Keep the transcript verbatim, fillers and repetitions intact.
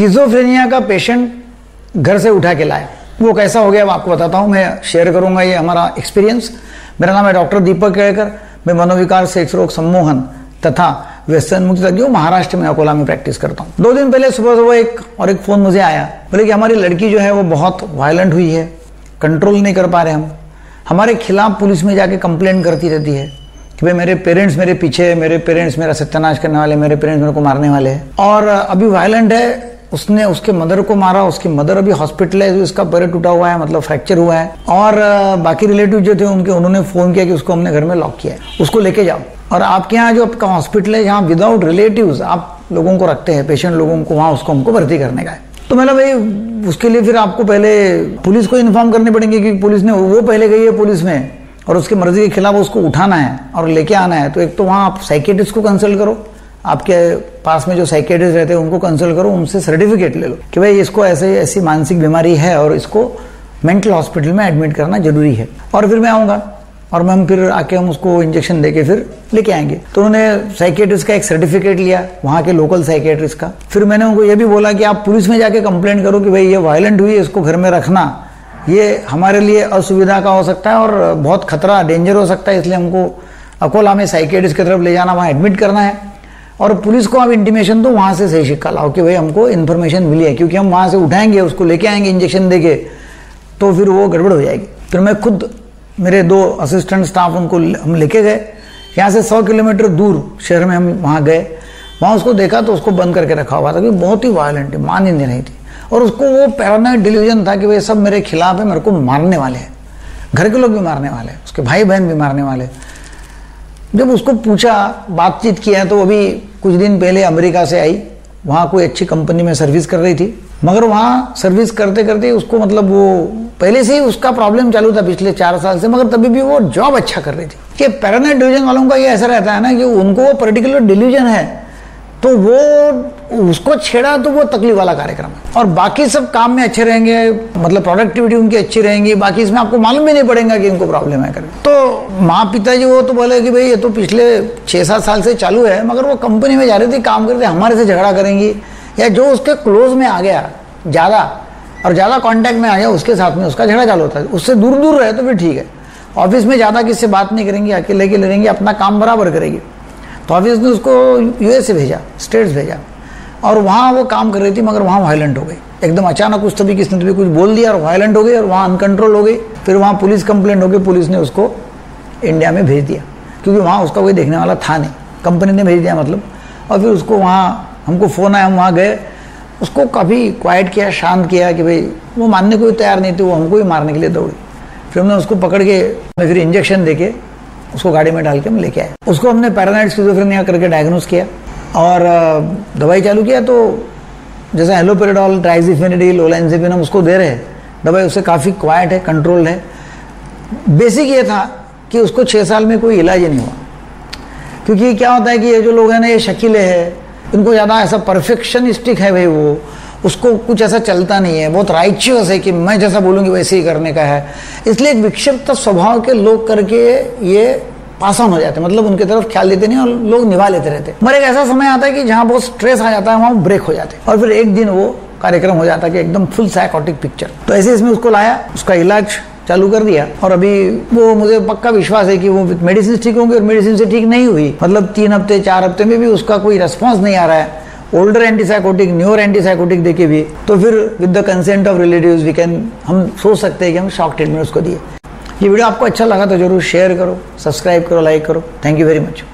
Schizophrenia का patient घर से उठा के लाए, वो कैसा हो गया मैं आपको बताता हूँ। मैं शेयर करूँगा ये हमारा एक्सपीरियंस। मेरा नाम है डॉक्टर दीपक केलकर, मैं मनोविकार सेक्स रोग सम्मोहन तथा वेस्टर्न मुक्त तज्ञ महाराष्ट्र में अकोला में प्रैक्टिस करता हूँ। दो दिन पहले सुबह सुबह एक और एक फ़ोन मुझे आया, बोले कि हमारी लड़की जो है वो बहुत वायलेंट हुई है, कंट्रोल नहीं कर पा रहे हम, हमारे खिलाफ पुलिस में जाके कंप्लेंट करती रहती है कि भाई मेरे पेरेंट्स मेरे पीछे, मेरे पेरेंट्स मेरा सत्यानाश करने वाले, मेरे पेरेंट्स मेरे को मारने वाले हैं। और अभी वायलेंट है, उसने उसके मदर को मारा, उसकी मदर अभी हॉस्पिटलाइज, उसका पैर टूटा हुआ है, मतलब फ्रैक्चर हुआ है। और बाकी रिलेटिव जो थे उनके, उन्होंने फ़ोन किया कि उसको हमने घर में लॉक किया है, उसको लेके जाओ। और आपके यहाँ जो आपका हॉस्पिटल है जहाँ विदाउट रिलेटिव्स आप लोगों को रखते हैं, पेशेंट लोगों को, वहाँ उसको हमको भर्ती करने का है। तो मैंने भाई उसके लिए फिर आपको पहले पुलिस को इन्फॉर्म करने पड़ेंगे कि पुलिस ने, वो पहले गई है पुलिस में और उसकी मर्जी के खिलाफ उसको उठाना है और लेके आना है। तो एक तो वहाँ आप साइकियाट्रिस्ट को कंसल्ट करो, आपके पास में जो साइकियाट्रिस्ट रहते हैं उनको कंसल्ट करो, उनसे सर्टिफिकेट ले लो कि भाई इसको ऐसे ऐसी मानसिक बीमारी है और इसको मेंटल हॉस्पिटल में एडमिट करना जरूरी है। और फिर मैं आऊँगा और मैम फिर आके हम उसको इंजेक्शन देके फिर लेके आएंगे। तो उन्होंने साइकियाट्रिस्ट का एक सर्टिफिकेट लिया, वहाँ के लोकल साइकियाट्रिस्ट का। फिर मैंने उनको ये भी बोला कि आप पुलिस में जाके कंप्लेंट करो कि भाई ये वायलेंट हुई है, इसको घर में रखना ये हमारे लिए असुविधा का हो सकता है और बहुत खतरा, डेंजर हो सकता है, इसलिए हमको अकोला में साइकियाट्रिस्ट की तरफ ले जाना, वहाँ एडमिट करना है। और पुलिस को आप इंटीमेशन दो, वहाँ से सही शिक्का लाओ कि भाई हमको इन्फॉर्मेशन मिली है, क्योंकि हम वहाँ से उठाएंगे, उसको लेके आएंगे इंजेक्शन देके, तो फिर वो गड़बड़ हो जाएगी। फिर मैं खुद, मेरे दो असिस्टेंट स्टाफ, उनको हम लेके गए यहाँ से सौ किलोमीटर दूर शहर में, हम वहाँ गए, वहाँ उसको देखा तो उसको बंद करके रखा हुआ था क्योंकि बहुत ही वायलेंट है, मान ही नहीं थी। और उसको वो पैरानोइड डिल्यूजन था कि भाई सब मेरे खिलाफ है, मेरे को मारने वाले हैं, घर के लोग भी मारने वाले हैं, उसके भाई बहन भी मारने वाले। जब उसको पूछा, बातचीत किया, तो अभी कुछ दिन पहले अमेरिका से आई, वहाँ कोई अच्छी कंपनी में सर्विस कर रही थी, मगर वहाँ सर्विस करते करते उसको, मतलब वो पहले से ही उसका प्रॉब्लम चालू था पिछले चार साल से, मगर तभी भी वो जॉब अच्छा कर रही थी। ये पैरानोइड डिल्यूजन वालों का ये ऐसा रहता है ना कि उनको वो पर्टिकुलर डिल्यूजन है, तो वो उसको छेड़ा तो वो तकलीफ वाला कार्यक्रम है। और बाकी सब काम में अच्छे रहेंगे, मतलब प्रोडक्टिविटी उनकी अच्छी रहेंगी, बाकी इसमें आपको मालूम भी नहीं पड़ेगा कि इनको प्रॉब्लम है करके। तो माँ पिताजी वो तो बोले कि भाई ये तो पिछले छः सात साल से चालू है, मगर वो कंपनी में जा रही थी, काम करते, हमारे से झगड़ा करेंगी, या जो उसके क्लोज में आ गया ज़्यादा और ज़्यादा कॉन्टैक्ट में आ गया उसके साथ में उसका झगड़ा चालू होता है, उससे दूर दूर रहे तो फिर ठीक है। ऑफिस में ज़्यादा किससे बात नहीं करेंगी, अकेले अकेले रहेंगी, अपना काम बराबर करेगी। तो ऑफिस ने उसको यूएस से भेजा, स्टेट्स भेजा, और वहाँ वो काम कर रही थी, मगर वहाँ वायलेंट हो गई एकदम अचानक, कुछ तभी किसने तभी कुछ बोल दिया और वायलेंट हो गई और वहाँ अनकंट्रोल हो गई। फिर वहाँ पुलिस कंप्लेंट हो गई, पुलिस ने उसको इंडिया में भेज दिया क्योंकि वहाँ उसका कोई देखने वाला था नहीं, कंपनी ने भेज दिया मतलब। और फिर उसको वहाँ, हमको फ़ोन आया, हम वहाँ गए, उसको काफ़ी क्वाइट किया, शांत किया कि भाई वो मानने को भी तैयार नहीं थी, वो हमको भी मारने के लिए दौड़ी। फिर हमने उसको पकड़ के, मैं फिर इंजेक्शन दे के उसको गाड़ी में डाल के हम लेके आए। उसको हमने पैरानोइड स्किज़ोफ्रेनिया करके डायग्नोस किया और दवाई चालू किया। तो जैसा हेलोपेरिडोल, ट्राइसिफिनेडील, ओलाइन्ज़ीपिन हम उसको दे रहे हैं, दवाई उससे काफ़ी क्वाइट है, कंट्रोल्ड है। बेसिक ये था कि उसको छः साल में कोई इलाज ही नहीं हुआ, क्योंकि क्या होता है कि ये जो लोग हैं ना, ये शकीले हैं, इनको ज़्यादा ऐसा परफेक्शनिस्टिक है भाई, वो उसको कुछ ऐसा चलता नहीं है, बहुत राइचियस है कि मैं जैसा बोलूँगी वैसे ही करने का है, इसलिए एक विक्षिप्त स्वभाव के लोग करके ये पास ऑन हो जाते हैं, मतलब उनके तरफ ख्याल देते नहीं और लोग निभा लेते रहते हैं। मगर एक ऐसा समय आता है कि जहाँ बहुत स्ट्रेस आ जाता है, वहाँ ब्रेक हो जाते हैं और फिर एक दिन वो कार्यक्रम हो जाता है कि एकदम फुल साइकोटिक पिक्चर। तो ऐसे इसमें उसको लाया, उसका इलाज चालू कर दिया, और अभी वो मुझे पक्का विश्वास है कि वो मेडिसिन ठीक होंगी, और मेडिसिन से ठीक नहीं हुई, मतलब तीन हफ्ते चार हफ्ते में भी उसका कोई रिस्पॉन्स नहीं आ रहा है। ओल्डर एंटीसाइकोटिक, न्यूर एंटीसाइकोटिक देके भी, तो फिर with the consent of relatives we can, हम सोच सकते हैं कि हम शॉक ट्रीटमेंट उसको दिए। ये वीडियो आपको अच्छा लगा तो जरूर शेयर करो, सब्सक्राइब करो, लाइक करो। Thank you very much.